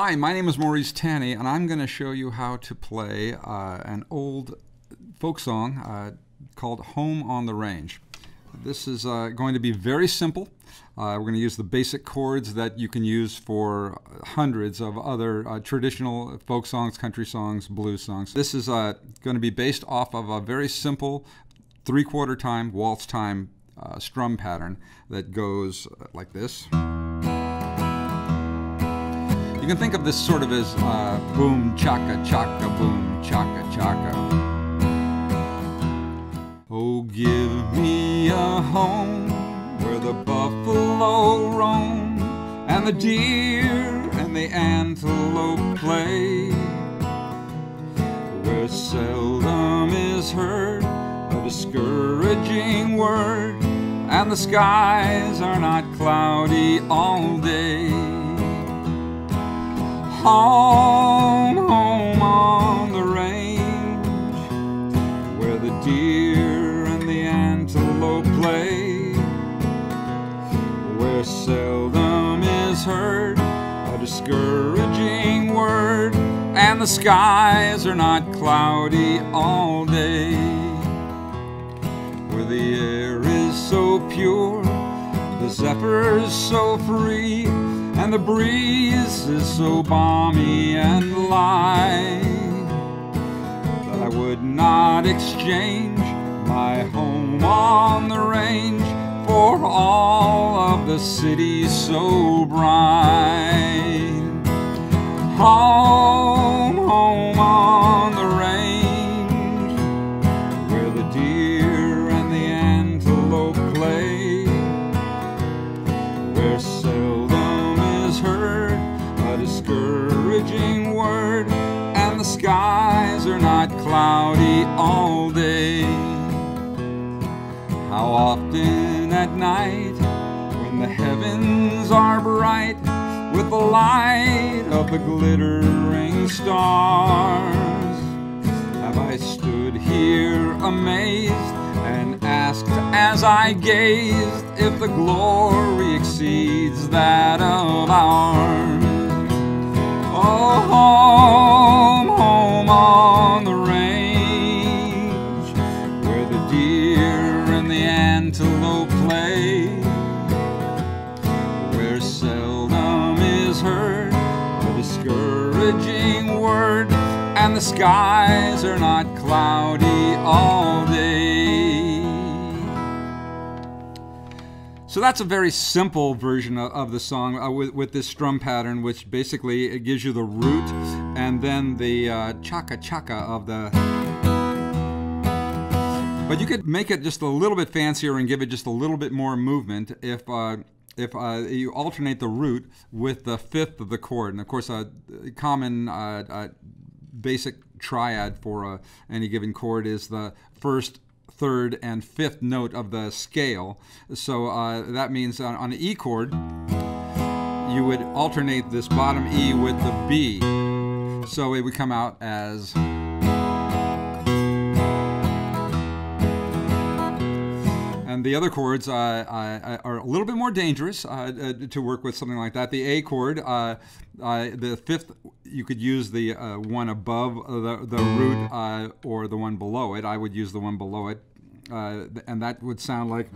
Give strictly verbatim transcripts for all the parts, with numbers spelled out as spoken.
Hi, my name is Maurice Tani, and I'm going to show you how to play uh, an old folk song uh, called Home on the Range. This is uh, going to be very simple. Uh, we're going to use the basic chords that you can use for hundreds of other uh, traditional folk songs, country songs, blues songs. This is uh, going to be based off of a very simple three-quarter time, waltz time uh, strum pattern that goes like this. You can think of this sort of as uh, boom, chaka, chaka, boom, chaka, chaka. Oh, give me a home where the buffalo roam and the deer and the antelope play, where seldom is heard a discouraging word and the skies are not cloudy all day. Home, home on the range, where the deer and the antelope play, where seldom is heard a discouraging word, and the skies are not cloudy all day, where the air is so pure, the zephyr's so free, and the breeze is so balmy and light that I would not exchange my home on the range for all of the city so bright. Home, home on the range, where the deer and the antelope play, where discouraging word and the skies are not cloudy all day. How often at night, when the heavens are bright with the light of the glittering stars, have I stood here amazed and asked as I gazed if the glory exceeds that of ours. Oh, home, home on the range, where the deer and the antelope play, where seldom is heard a discouraging word, and the skies are not cloudy all day. So that's a very simple version of the song uh, with, with this strum pattern, which basically it gives you the root and then the uh, chaka chaka of the. But you could make it just a little bit fancier and give it just a little bit more movement if uh, if uh, you alternate the root with the fifth of the chord. And of course, a common uh, uh, basic triad for uh, any given chord is the first, third, and fifth note of the scale. So uh, that means on, on the E chord, you would alternate this bottom E with the B. So it would come out as. And the other chords uh, uh, are a little bit more dangerous uh, uh, to work with something like that. The A chord, uh, uh, the fifth, you could use the uh, one above the, the root uh, or the one below it. I would use the one below it, uh, and that would sound like.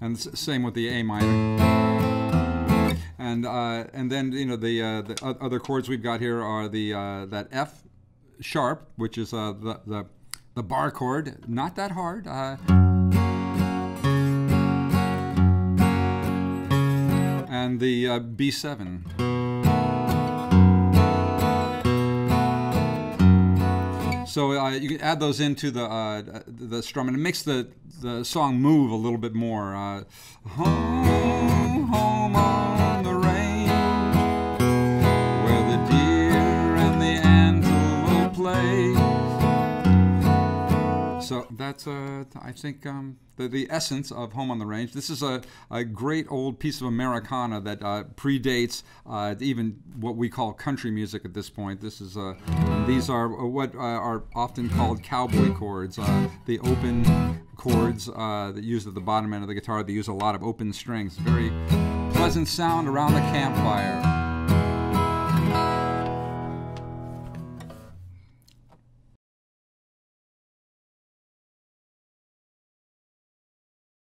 And same with the A minor. And uh, and then you know the uh, the other chords we've got here are the uh, that F sharp, which is uh, the, the, the bar chord, not that hard. Uh, and the uh, B seven. So uh, you can add those into the, uh, the strum, and it makes the, the song move a little bit more. Uh, home, home on the range. So that that's, uh, I think, um, the, the essence of Home on the Range. This is a, a great old piece of Americana that uh, predates uh, even what we call country music at this point. This is uh, These are what uh, are often called cowboy chords, uh, the open chords uh, that used at the bottom end of the guitar. They use a lot of open strings. Very pleasant sound around the campfire.